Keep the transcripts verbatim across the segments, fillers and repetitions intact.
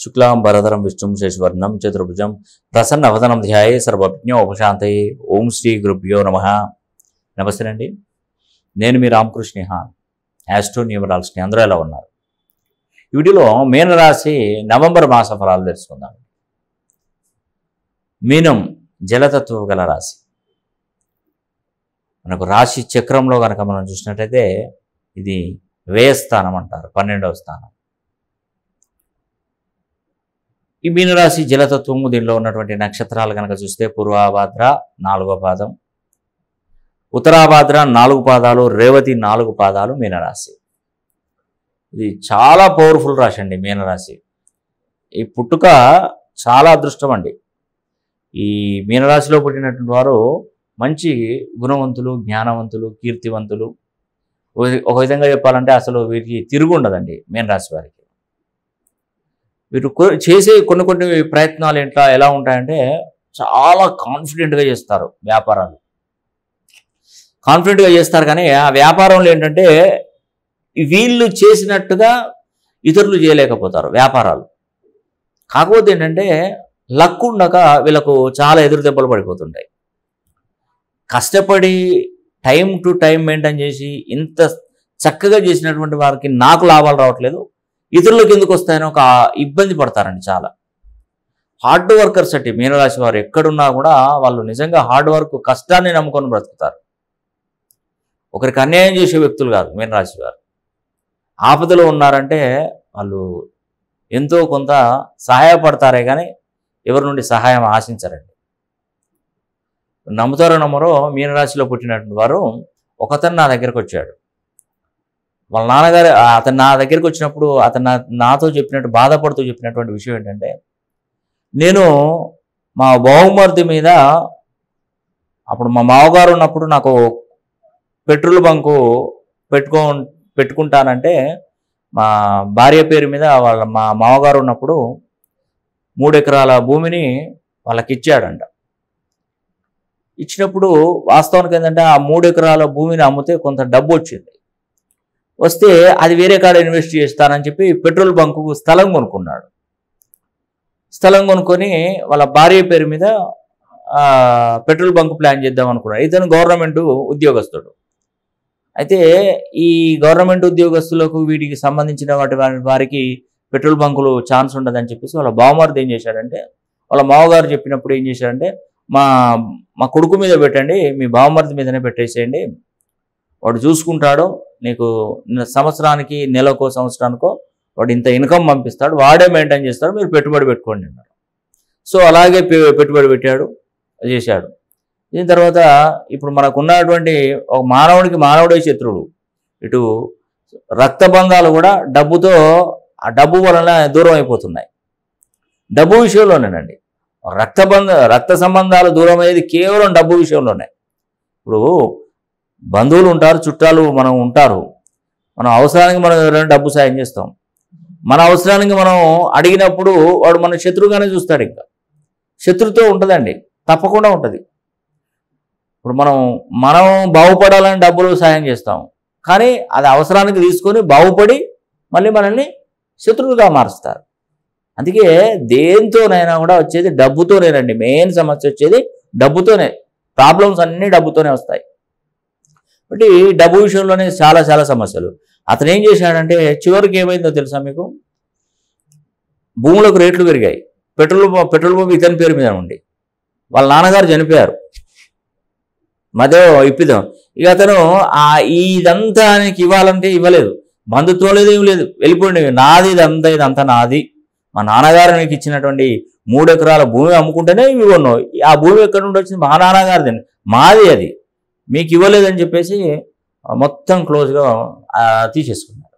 शुक्लां भरधरं विष्णुं शशिवर्णं चतुर्भुजं प्रसन्नवदनं ध्याये सर्वज्ञोपशान्तये। ओम श्री गुरुभ्यो नमः। नमस्ते अंडी, నేను మీ రామకృష్ణ నిహాన్ ఆస్ట్రో న్యూమరాలజిస్ట్ అందరూ ఎలా ఉన్నారు? ఈ వీడియోలో మీన రాశి నవంబర్ మాస ఫలాలు తెలుసుకుందాం. మీనం జలతత్వం గల రాశి. మనకు రాశి చక్రంలో కనుక మనం చూసినట్టయితే ఇది వ్యయ స్థానం అంటారు, పన్నెండవ స్థానం. ఈ మీనరాశి జలతత్వము, దీనిలో ఉన్నటువంటి నక్షత్రాలు కనుక చూస్తే పూర్వభద్ర నాలుగో పాదం, ఉత్తరాభద్ర నాలుగు పాదాలు, రేవతి నాలుగు పాదాలు మీనరాశి. ఇది చాలా పవర్ఫుల్ రాశి అండి మీనరాశి. ఈ పుట్టుక చాలా అదృష్టం అండి. ఈ మీనరాశిలో పుట్టినటువంటి వారు మంచి గుణవంతులు, జ్ఞానవంతులు, కీర్తివంతులు. ఒక విధంగా చెప్పాలంటే అసలు వీరికి తిరుగు ఉండదండి మీనరాశి వారికి. వీరు చేసే కొన్ని కొన్ని ప్రయత్నాలు ఎట్లా ఎలా ఉంటాయంటే చాలా కాన్ఫిడెంట్గా చేస్తారు వ్యాపారాలు. కాన్ఫిడెంట్గా చేస్తారు కానీ ఆ వ్యాపారంలో ఏంటంటే వీళ్ళు చేసినట్టుగా ఇతరులు చేయలేకపోతారు వ్యాపారాలు. కాకపోతే ఏంటంటే లక్ ఉండక వీళ్ళకు చాలా ఎదురు దెబ్బలు పడిపోతుంటాయి. కష్టపడి టైం టు టైం మెయింటైన్ చేసి ఇంత చక్కగా చేసినటువంటి వారికి నాకు లాభాలు రావట్లేదు, ఇతరులకు ఎందుకు వస్తాయని ఒక ఇబ్బంది పడతారండి. చాలా హార్డ్ వర్కర్స్ అంటే మీనరాశి వారు ఎక్కడున్నా కూడా వాళ్ళు నిజంగా హార్డ్ వర్క్, కష్టాన్ని నమ్ముకొని బ్రతుకుతారు. ఒకరికి అన్యాయం చేసే వ్యక్తులు కాదు మీనరాశి వారు. ఆపదలో ఉన్నారంటే వాళ్ళు ఎంతో కొంత సహాయపడతారే కానీ ఎవరి నుండి సహాయం ఆశించరండి. నమ్ముతారో నమ్మరో మీనరాశిలో పుట్టినటువంటి వారు ఒకతను నా దగ్గరకు వచ్చాడు. వాళ్ళ నాన్నగారు అతను నా దగ్గరికి వచ్చినప్పుడు అతను నాతో చెప్పినట్టు బాధపడుతూ చెప్పినటువంటి విషయం ఏంటంటే, నేను మా బావమరిది మీద అప్పుడు మా మామగారు ఉన్నప్పుడు నాకు పెట్రోల్ బంకు పెట్టుకో పెట్టుకుంటానంటే మా భార్య పేరు మీద వాళ్ళ మా మామగారు ఉన్నప్పుడు మూడు ఎకరాల భూమిని వాళ్ళకి ఇచ్చాడంట. ఇచ్చినప్పుడు వాస్తవానికి ఏంటంటే ఆ మూడు ఎకరాల భూమిని అమ్మితే కొంత డబ్బు వచ్చింది. వస్తే అది వేరే కాడ ఇన్వెస్ట్ చేస్తానని చెప్పి పెట్రోల్ బంకుకు స్థలం కొనుక్కున్నాడు. స్థలం కొనుక్కొని వాళ్ళ భార్య పేరు మీద పెట్రోల్ బంక్ ప్లాన్ చేద్దాం అనుకున్నాడు. ఇతను గవర్నమెంట్ ఉద్యోగస్తుడు. అయితే ఈ గవర్నమెంట్ ఉద్యోగస్తులకు వీటికి సంబంధించిన వాటి వారికి పెట్రోల్ బంకులు ఛాన్స్ ఉండదని చెప్పేసి వాళ్ళ బావమరిది ఏం చేశాడంటే, వాళ్ళ మామగారు చెప్పినప్పుడు ఏం చేశాడంటే, మా మా కొడుకు మీద పెట్టండి, మీ బావమరిది మీదనే పెట్టేసేయండి, వాడు చూసుకుంటాడు, నీకు సంవత్సరానికి నెలకో సంవత్సరానికో వాడు ఇంత ఇన్కమ్ పంపిస్తాడు, వాడే మెయింటైన్ చేస్తాడు, మీరు పెట్టుబడి పెట్టుకోండి అన్నారు. సో అలాగే పెట్టుబడి పెట్టాడు, చేశాడు. దీని తర్వాత ఇప్పుడు మనకు ఉన్నటువంటి ఒక మానవుడికి మానవుడే శత్రుడు. ఇటు రక్తబంధాలు కూడా డబ్బుతో, ఆ డబ్బు వలన దూరం అయిపోతున్నాయి. డబ్బు విషయంలోనేనండి. రక్తబంధ రక్త సంబంధాలు దూరం అయ్యేది కేవలం డబ్బు విషయంలోనే. ఇప్పుడు బంధువులు ఉంటారు, చుట్టాలు మనం ఉంటారు. మనం అవసరానికి మనం ఎవరైనా డబ్బు సాయం చేస్తాం. మన అవసరానికి మనం అడిగినప్పుడు వాడు మన శత్రువుగానే చూస్తాడు. ఇంకా శత్రుతో ఉంటుందండి, తప్పకుండా ఉంటుంది. ఇప్పుడు మనం మనం బాగుపడాలని డబ్బులు సాయం చేస్తాం, కానీ అది అవసరానికి తీసుకొని బాగుపడి మళ్ళీ మనల్ని శత్రువుగా మారుస్తారు. అందుకే దేంతోనైనా కూడా వచ్చేది డబ్బుతోనేనండి. మెయిన్ సమస్య వచ్చేది డబ్బుతోనే. ప్రాబ్లమ్స్ అన్నీ డబ్బుతోనే వస్తాయి. కాబట్టి డబ్బు విషయంలోనే చాలా చాలా సమస్యలు. అతను ఏం చేశాడంటే చివరికి ఏమైందో తెలుసా మీకు? భూములకు రేట్లు పెరిగాయి. పెట్రోల్ పెట్రోల్ పంప్ ఇతని పేరు మీద ఉండి వాళ్ళ నాన్నగారు చనిపోయారు. మధ్య ఇప్పిద్దాం ఇక అతను ఆ ఇదంతా ఆయనకి ఇవ్వాలంటే ఇవ్వలేదు, బంధుత్వం లేదు, ఏం లేదు, వెళ్ళిపోయింది. నాది ఇదంతా, ఇదంతా నాది, మా నాన్నగారు నీకు ఇచ్చినటువంటి మూడు ఎకరాల భూమి అమ్ముకుంటేనే ఇవి కొన్నావు, ఆ భూమి ఎక్కడి నుండి వచ్చింది? మా నాన్నగారిది, మాది, అది మీకు ఇవ్వలేదని చెప్పేసి మొత్తం క్లోజ్గా తీసేసుకున్నారు.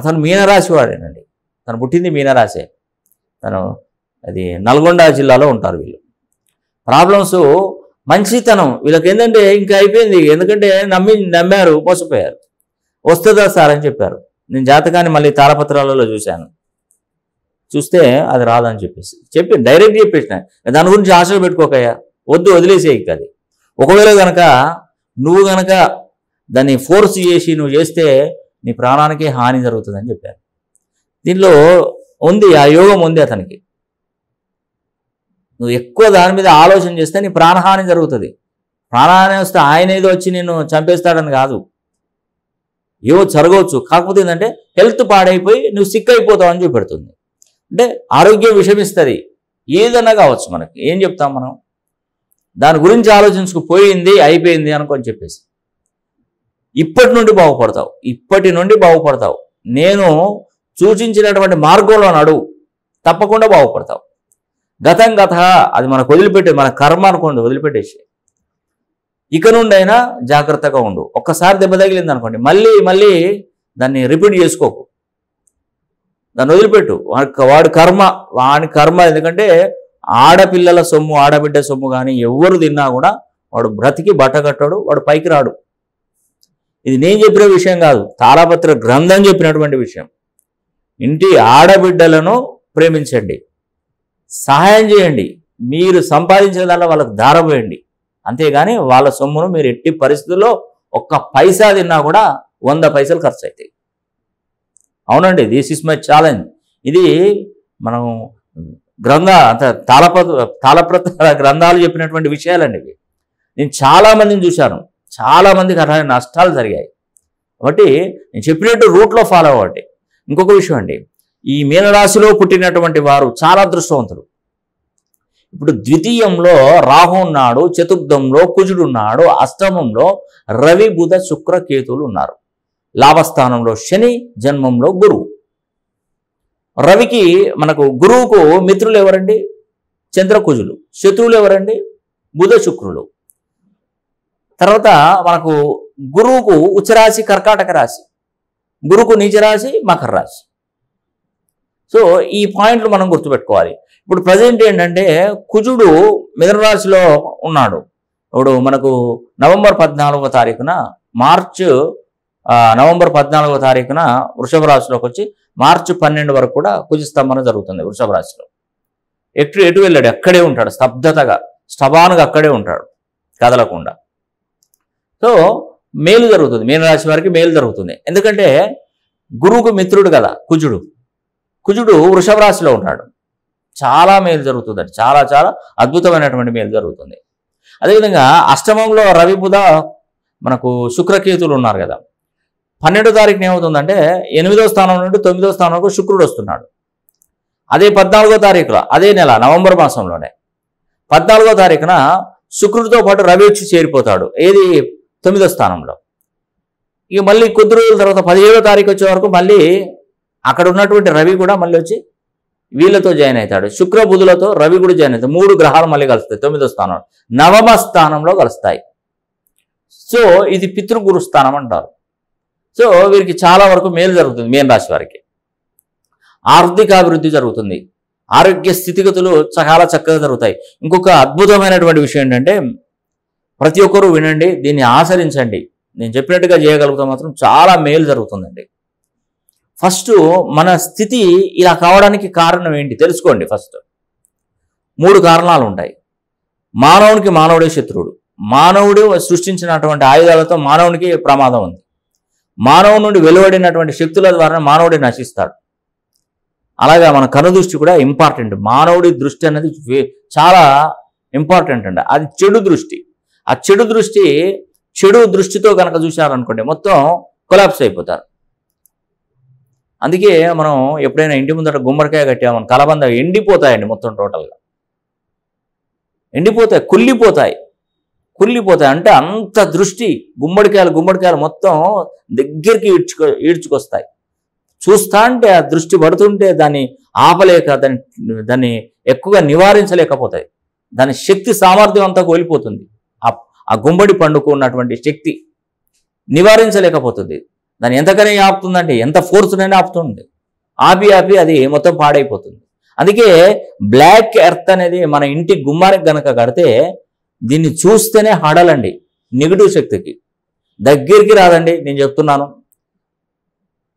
అతను మీనరాశి వాడేనండి. తను పుట్టింది మీనరాశే. తను అది నల్గొండ జిల్లాలో ఉంటారు వీళ్ళు. ప్రాబ్లమ్స్ మంచితనం వీళ్ళకి ఏంటంటే ఇంకా అయిపోయింది. ఎందుకంటే నమ్మి నమ్మారు, మోసపోయారు. వస్తుందా సార్ అని చెప్పారు. నేను జాతకాన్ని మళ్ళీ తారపత్రాలలో చూశాను, చూస్తే అది రాదని చెప్పేసి చెప్పి డైరెక్ట్ చెప్పేసిన, దాని గురించి ఆశలు పెట్టుకోకయ్యా, వద్దు, వదిలేసేయి. అది ఒకవేళ కనుక నువ్వు కనుక దాన్ని ఫోర్స్ చేసి నువ్వు చేస్తే నీ ప్రాణానికి హాని జరుగుతుందని చెప్పారు. దీనిలో ఉంది, ఆ యోగం ఉంది అతనికి. నువ్వు ఎక్కువ దాని మీద ఆలోచన చేస్తే నీ ప్రాణహాని జరుగుతుంది. ప్రాణహాని వస్తే ఆయన ఏదో వచ్చి నేను చంపేస్తాడని కాదు, ఏవో జరగవచ్చు. కాకపోతే ఏంటంటే హెల్త్ పాడైపోయి నువ్వు సిక్ అయిపోతావు అని చూపెడుతుంది. అంటే ఆరోగ్యం విషమిస్తుంది. ఏదైనా కావచ్చు, మనకి ఏం చెప్తాం మనం, దాని గురించి ఆలోచించుకుపోయింది అయిపోయింది అనుకొని చెప్పేసి. ఇప్పటి నుండి బాగుపడతావు, ఇప్పటి నుండి బాగుపడతావు. నేను సూచించినటువంటి మార్గంలో నడువు, తప్పకుండా బాగుపడతావు. గతం కథ, అది మనకు వదిలిపెట్టే మన కర్మ అనుకోండి, వదిలిపెట్టేసి ఇక నుండైనా జాగ్రత్తగా ఉండు. ఒక్కసారి దెబ్బ తగిలింది అనుకోండి, మళ్ళీ మళ్ళీ దాన్ని రిపీట్ చేసుకోకు, దాన్ని వదిలిపెట్టు. వాడు కర్మ, వాడి కర్మ. ఎందుకంటే ఆడపిల్లల సొమ్ము, ఆడబిడ్డ సొమ్ము కానీ ఎవరు తిన్నా కూడా వాడు బ్రతికి బట్టగట్టాడు, వాడు పైకి రాడు. ఇది నేను చెప్పిన విషయం కాదు, తాళపత్ర గ్రంథం చెప్పినటువంటి విషయం. ఇంటి ఆడబిడ్డలను ప్రేమించండి, సహాయం చేయండి, మీరు సంపాదించిన దాంట్లో వాళ్ళకు దారపోయండి. అంతేగాని వాళ్ళ సొమ్మును మీరు ఎట్టి పరిస్థితుల్లో ఒక్క పైసా తిన్నా కూడా వంద పైసలు ఖర్చు అవుతాయి. అవునండి, దిస్ ఇస్ మై ఛాలెంజ్. ఇది మనం గ్రంథ అంత తాళపత్ర తాళపత్ర గ్రంథాలు చెప్పినటువంటి విషయాలండి ఇవి. నేను చాలామందిని చూశాను, చాలామందికి అలాంటి నష్టాలు జరిగాయి. కాబట్టి నేను చెప్పినట్టు రూట్లో ఫాలో అవ్వండి. ఇంకొక విషయం అండి, ఈ మీనరాశిలో పుట్టినటువంటి వారు చాలా అదృష్టవంతులు. ఇప్పుడు ద్వితీయంలో రాహు ఉన్నాడు, చతుర్థంలో కుజుడు ఉన్నాడు, అష్టమంలో రవి, బుధ, శుక్ర, కేతువులు ఉన్నారు, లాభస్థానంలో శని, జన్మంలో గురువు. రవికి మనకు గురువుకు మిత్రులు ఎవరండి? చంద్రకుజులు. శత్రువులు ఎవరండి? బుధ, శుక్రులు. తర్వాత మనకు గురువుకు ఉచ్చరాశి కర్కాటక రాశి, గురువుకు నీచరాశి మకర రాశి. సో ఈ పాయింట్లు మనం గుర్తుపెట్టుకోవాలి. ఇప్పుడు ప్రజెంట్ ఏంటంటే కుజుడు మిథున రాశిలో ఉన్నాడు. ఇప్పుడు మనకు నవంబర్ పద్నాలుగో తారీఖున మార్చు నవంబర్ పద్నాలుగో తారీఖున వృషభ రాశిలోకి వచ్చి మార్చి పన్నెండు వరకు కూడా కుజస్తంభన జరుగుతుంది వృషభ రాశిలో. ఎటు ఎటు వెళ్ళాడు? అక్కడే ఉంటాడు, స్తబ్దతగా స్తబానుగా అక్కడే ఉంటాడు, కదలకుండా. సో మేలు జరుగుతుంది మీనరాశి వారికి, మేలు జరుగుతుంది. ఎందుకంటే గురువుకు మిత్రుడు కదా కుజుడు, కుజుడు వృషభ రాశిలో ఉంటాడు. చాలా మేలు జరుగుతుందండి, చాలా చాలా అద్భుతమైనటువంటి మేలు జరుగుతుంది. అదేవిధంగా అష్టమంలో రవి, బుధ, మనకు శుక్రకేతులు ఉన్నారు కదా. పన్నెండో తారీఖున ఏమవుతుందంటే ఎనిమిదో స్థానం నుండి తొమ్మిదో స్థానంకు శుక్రుడు వస్తున్నాడు. అదే పద్నాలుగో తారీఖులో, అదే నెల నవంబర్ మాసంలోనే పద్నాలుగో తారీఖున శుక్రుడితో పాటు రవి వచ్చి చేరిపోతాడు, ఏది తొమ్మిదో స్థానంలో. ఇక మళ్ళీ కొద్ది రోజుల తర్వాత పదిహేడో తారీఖు వచ్చే వరకు మళ్ళీ అక్కడ ఉన్నటువంటి రవి కూడా మళ్ళీ వచ్చి వీళ్ళతో జాయిన్ అవుతాడు. శుక్ర, బుధులతో రవి కూడా జాయిన్ అవుతాడు. మూడు గ్రహాలు మళ్ళీ కలుస్తాయి తొమ్మిదో స్థానంలో, నవమ స్థానంలో కలుస్తాయి. సో ఇది పితృగురు స్థానం అంటారు. సో వీరికి చాలా వరకు మేలు జరుగుతుంది మీన రాశి వారికి. ఆర్థికాభివృద్ధి జరుగుతుంది, ఆరోగ్య స్థితిగతులు చాలా చక్కగా జరుగుతాయి. ఇంకొక అద్భుతమైనటువంటి విషయం ఏంటంటే ప్రతి ఒక్కరూ వినండి, దీన్ని ఆచరించండి. నేను చెప్పినట్టుగా చేయగలిగితే మాత్రం చాలా మేలు జరుగుతుందండి. ఫస్ట్ మన స్థితి ఇలా కావడానికి కారణం ఏంటి తెలుసుకోండి. ఫస్ట్ మూడు కారణాలు ఉంటాయి. మానవునికి మానవుడే శత్రువుడు, మానవుడు సృష్టించినటువంటి ఆయుధాలతో మానవునికి ప్రమాదం ఉంది, మానవు నుండి వెలువడినటువంటి శక్తుల ద్వారా మానవుడే నశిస్తాడు. అలాగే మన కనుదృష్టి కూడా ఇంపార్టెంట్. మానవుడి దృష్టి అనేది చాలా ఇంపార్టెంట్ అండి, అది చెడు దృష్టి. ఆ చెడు దృష్టి చెడు దృష్టితో కనుక చూశారనుకోండి మొత్తం కొలాప్స్ అయిపోతారు. అందుకే మనం ఎప్పుడైనా ఇంటి ముందర గుమ్మడికాయ కట్టామని కలబంద ఎండిపోతాయండి, మొత్తం టోటల్గా ఎండిపోతాయి, కుళ్ళిపోతాయి కుళ్ళిపోతాయి అంటే అంత దృష్టి. గుమ్మడికాయలు గుమ్మడికాయలు మొత్తం దగ్గరికి ఈడ్చుకో ఈడ్చుకొస్తాయి. చూస్తా అంటే ఆ దృష్టి పడుతుంటే దాన్ని ఆపలేక దాన్ని దాన్ని ఎక్కువగా నివారించలేకపోతాయి. దాని శక్తి సామర్థ్యం అంతా కోల్పోతుంది. ఆ గుమ్మడి పండుకు ఉన్నటువంటి శక్తి నివారించలేకపోతుంది. దాన్ని ఎంతకనే ఆపుతుందంటే ఎంత ఫోర్స్నైనా ఆపుతుంది. ఆపి ఆపి అది మొత్తం పాడైపోతుంది. అందుకే బ్లాక్ ఎర్త్ అనేది మన ఇంటి గుమ్మానికి గనక కడితే దీన్ని చూస్తేనే హడలండి, నెగిటివ్ శక్తికి దగ్గరికి రాదండి. నేను చెప్తున్నాను,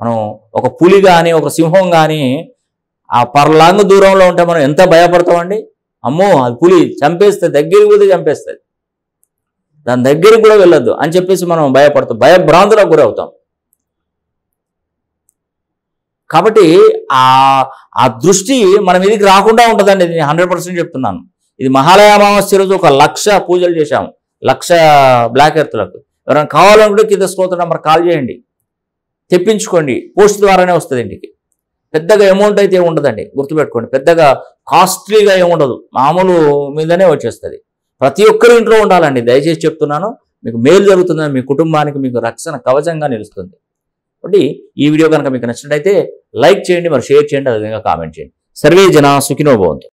మనం ఒక పులి కానీ ఒక సింహం కానీ ఆ పర్లాంగ్ దూరంలో ఉంటే మనం ఎంత భయపడతామండి. అమ్మో అది పులి చంపేస్తే, దగ్గరికి పోతే చంపేస్తుంది, దాని దగ్గరికి కూడా వెళ్ళొద్దు అని చెప్పేసి మనం భయపడతాం, భయభ్రాంతులకు గురవుతాం. काबट्टी आ दृष्टि मन मीदकी राकुंडा उंटदंडि नेनु हंड्रेड पर्सेंट चेप्तुन्नानु। इदि महालय अमावास्य रोजु ఒక లక్ష పూజలు చేశాము, లక్ష బ్లాక్ ఎర్తులకు। ఎవరైనా కావాలనుకుంటే కింద స్తోత్ర నంబర్ కాల్ చేయండి, తెప్పించుకోండి, పోస్ట్ ద్వారానే వస్తది ఇంటికి। పెద్దగా అమౌంట్ అయితే ఉండదండి, గుర్తుపెట్టుకోండి। పెద్దగా కాస్ట్లీగా ఏమీ ఉండదు, మామూలు మీదనే వచ్చేస్తది। ప్రతి ఒక్కరి ఇంట్లో ఉండాలండి, దయచేసి చెప్తున్నాను। మీకు మేలు జరుగుతుందని, మీ కుటుంబానికి మీకు రక్షణ కవచంగా నిలుస్తుంది। కాబట్టి ఈ వీడియో గనుక మీకు నచ్చినట్లయితే లైక్ చేయండి, మరి షేర్ చేయండి, అదేవిధంగా కామెంట్ చేయండి। సర్వే జన సుఖినో భవంతు।